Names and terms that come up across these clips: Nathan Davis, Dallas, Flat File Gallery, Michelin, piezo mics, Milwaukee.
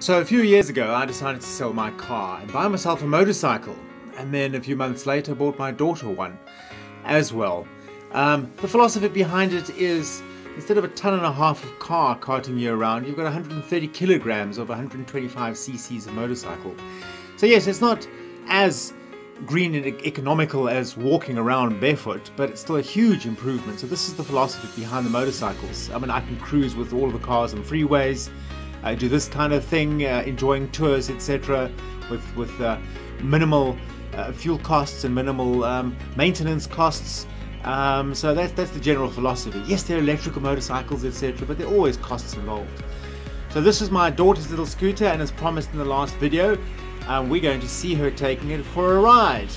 So a few years ago, I decided to sell my car and buy myself a motorcycle. And then a few months later, bought my daughter one as well. The philosophy behind it is, instead of a ton and a half of car carting you around, you've got 130 kilograms of 125 cc's of motorcycle. So yes, it's not as green and economical as walking around barefoot, but it's still a huge improvement. So this is the philosophy behind the motorcycles. I mean, I can cruise with all of the cars on freeways, do this kind of thing, enjoying tours, etc., with minimal fuel costs and minimal maintenance costs. So that's the general philosophy. Yes, there are electrical motorcycles, etc., but there are always costs involved. So this is my daughter's little scooter, and as promised in the last video, we're going to see her taking it for a ride.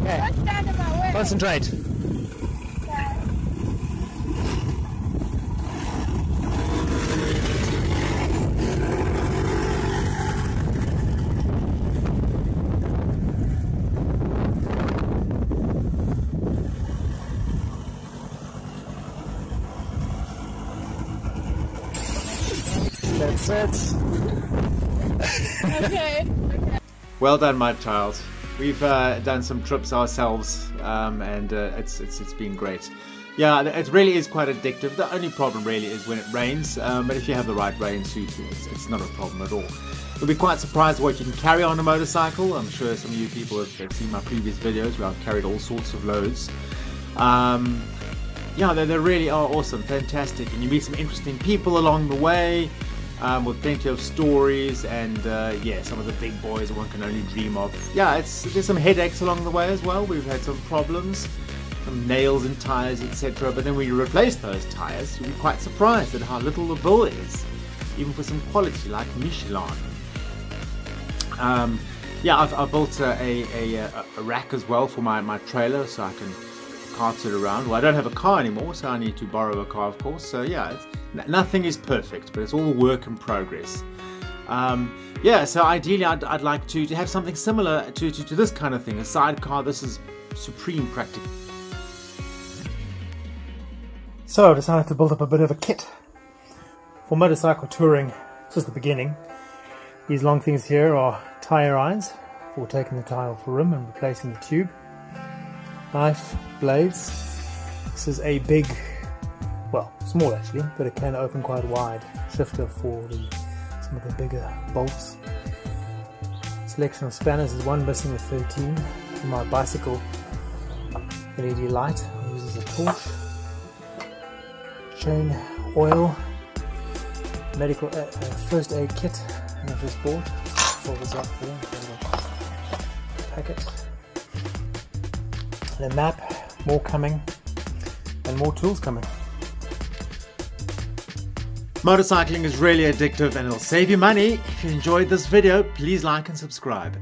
Okay. Concentrate. That's it. Okay. Well done, my child. We've done some trips ourselves, and it's been great. Yeah, it really is quite addictive. The only problem really is when it rains, but if you have the right rain suit, it's not a problem at all. You'll be quite surprised what you can carry on a motorcycle. I'm sure some of you people have seen my previous videos where I've carried all sorts of loads. Yeah, they really are awesome, fantastic, and you meet some interesting people along the way. With plenty of stories and yeah, some of the big boys one can only dream of. Yeah, there's some headaches along the way as well. We've had some problems, some nails in tyres, etc. But then when you replace those tyres, you'll be quite surprised at how little the bill is, even for some quality like Michelin. Yeah, I've built a rack as well for my trailer, so I can cart it around. Well, I don't have a car anymore, so I need to borrow a car, of course. So yeah, nothing is perfect, but it's all work in progress. Yeah, so ideally I'd like to have something similar to this kind of thing, a sidecar. This is supreme practical. So I decided to build up a bit of a kit for motorcycle touring. This is the beginning. These long things here are tire irons for taking the tire off the rim and replacing the tube. Knife, blades. This is a big, well, small actually, but it can open quite wide. Shifter for some of the bigger bolts. Selection of spanners is one missing with 13. For my bicycle LED light, I use a torch. Chain, oil, medical first aid kit I've just bought. Fold this up there, packet. And a map, more coming, and more tools coming. Motorcycling is really addictive and it'll save you money. If you enjoyed this video, please like and subscribe.